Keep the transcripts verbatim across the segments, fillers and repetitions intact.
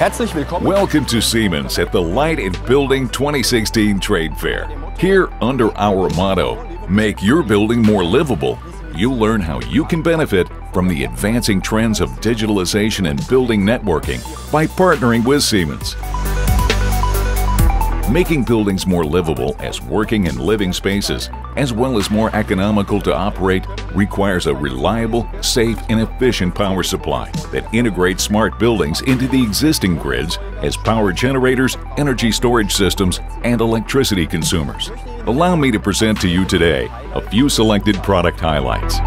Herzlich willkommen. Welcome to Siemens at the Light + Building twenty sixteen Trade Fair. Here, under our motto, make your building more livable, you'll learn how you can benefit from the advancing trends of digitalization and building networking by partnering with Siemens. Making buildings more livable as working and living spaces, as well as more economical to operate, requires a reliable, safe, and efficient power supply that integrates smart buildings into the existing grids as power generators, energy storage systems, and electricity consumers. Allow me to present to you today a few selected product highlights.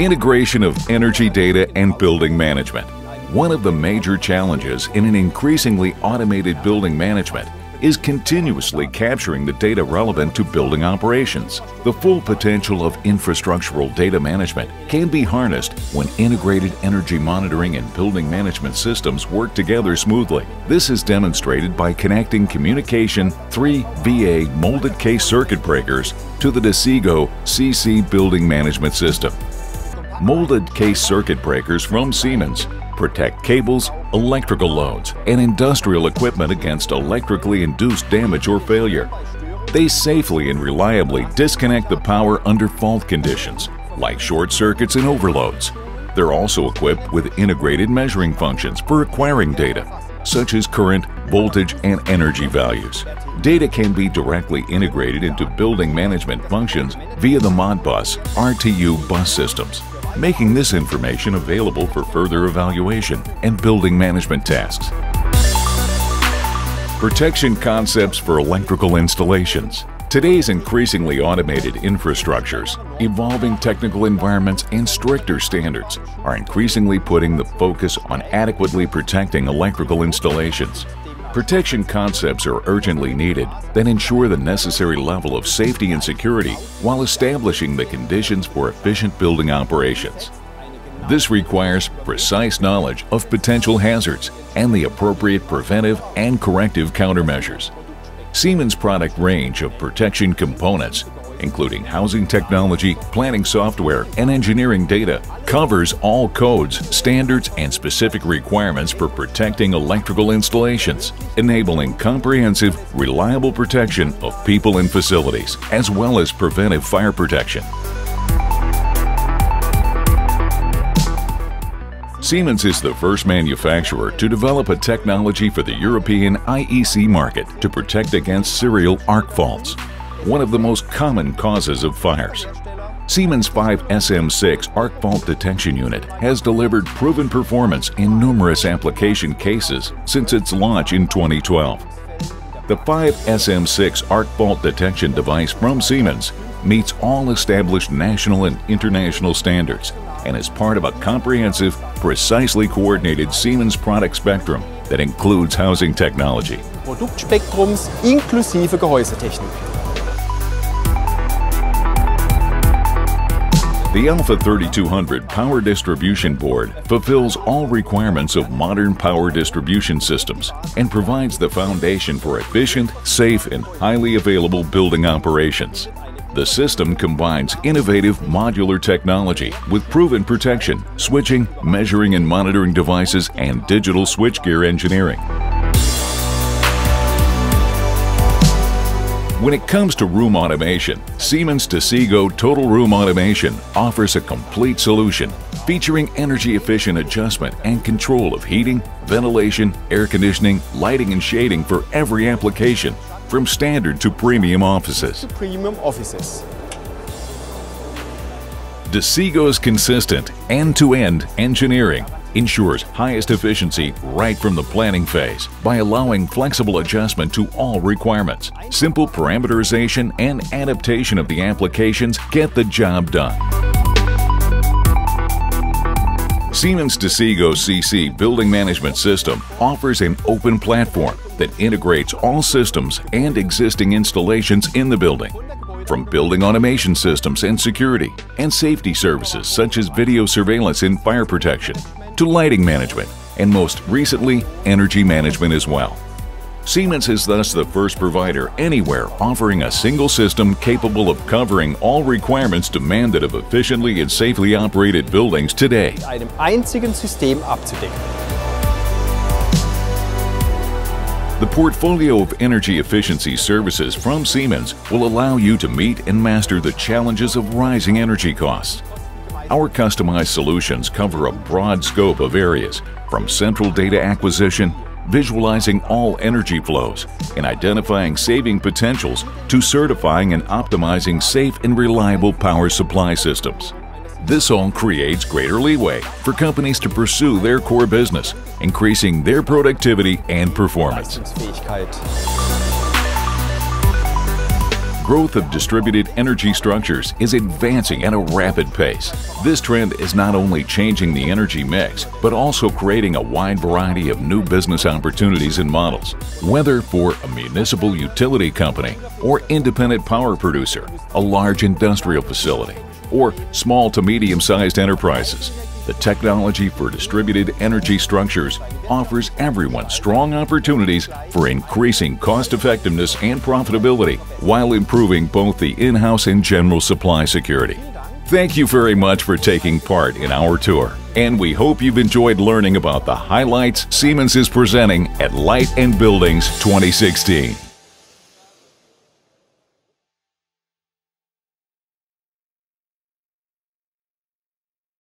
Integration of energy data and building management. One of the major challenges in an increasingly automated building management is continuously capturing the data relevant to building operations. The full potential of infrastructural data management can be harnessed when integrated energy monitoring and building management systems work together smoothly. This is demonstrated by connecting communication three V A molded case circuit breakers to the Desigo C C building management system. Molded case circuit breakers from Siemens protect cables, electrical loads, and industrial equipment against electrically induced damage or failure. They safely and reliably disconnect the power under fault conditions, like short circuits and overloads. They're also equipped with integrated measuring functions for acquiring data, such as current, voltage, and energy values. Data can be directly integrated into building management functions via the Modbus R T U bus systems, making this information available for further evaluation and building management tasks. Protection concepts for electrical installations. Today's increasingly automated infrastructures, evolving technical environments, and stricter standards are increasingly putting the focus on adequately protecting electrical installations. Protection concepts are urgently needed that ensure the necessary level of safety and security while establishing the conditions for efficient building operations. This requires precise knowledge of potential hazards and the appropriate preventive and corrective countermeasures. Siemens' product range of protection components, including housing technology, planning software, and engineering data, covers all codes, standards, and specific requirements for protecting electrical installations, enabling comprehensive, reliable protection of people and facilities, as well as preventive fire protection. Siemens is the first manufacturer to develop a technology for the European I E C market to protect against serial arc faults, one of the most common causes of fires. Siemens' five S M six Arc Fault Detection Unit has delivered proven performance in numerous application cases since its launch in twenty twelve. The five S M six Arc Fault Detection device from Siemens meets all established national and international standards and is part of a comprehensive, precisely coordinated Siemens product spectrum that includes housing technology. Produktspektrums inklusive Gehäusetechnik. The Alpha thirty-two hundred Power Distribution Board fulfills all requirements of modern power distribution systems and provides the foundation for efficient, safe, and highly available building operations. The system combines innovative modular technology with proven protection, switching, measuring and monitoring devices, and digital switchgear engineering. When it comes to room automation, Siemens Desigo Total Room Automation offers a complete solution featuring energy-efficient adjustment and control of heating, ventilation, air conditioning, lighting and shading for every application, from standard to premium offices. Premium offices. Desigo's consistent end-to-end engineering ensures highest efficiency right from the planning phase by allowing flexible adjustment to all requirements. Simple parameterization and adaptation of the applications get the job done. Siemens Desigo C C Building Management System offers an open platform that integrates all systems and existing installations in the building, from building automation systems and security and safety services such as video surveillance and fire protection, to lighting management, and most recently, energy management as well. Siemens is thus the first provider anywhere offering a single system capable of covering all requirements demanded of efficiently and safely operated buildings today. Mit einem einzigen System abzudecken. The portfolio of energy efficiency services from Siemens will allow you to meet and master the challenges of rising energy costs. Our customized solutions cover a broad scope of areas, from central data acquisition, visualizing all energy flows, and identifying saving potentials, to certifying and optimizing safe and reliable power supply systems. This all creates greater leeway for companies to pursue their core business, increasing their productivity and performance. Growth of distributed energy structures is advancing at a rapid pace. This trend is not only changing the energy mix, but also creating a wide variety of new business opportunities and models. Whether for a municipal utility company or independent power producer, a large industrial facility, or small to medium-sized enterprises, the technology for distributed energy structures offers everyone strong opportunities for increasing cost-effectiveness and profitability while improving both the in-house and general supply security. Thank you very much for taking part in our tour, and we hope you've enjoyed learning about the highlights Siemens is presenting at Light and Buildings twenty sixteen.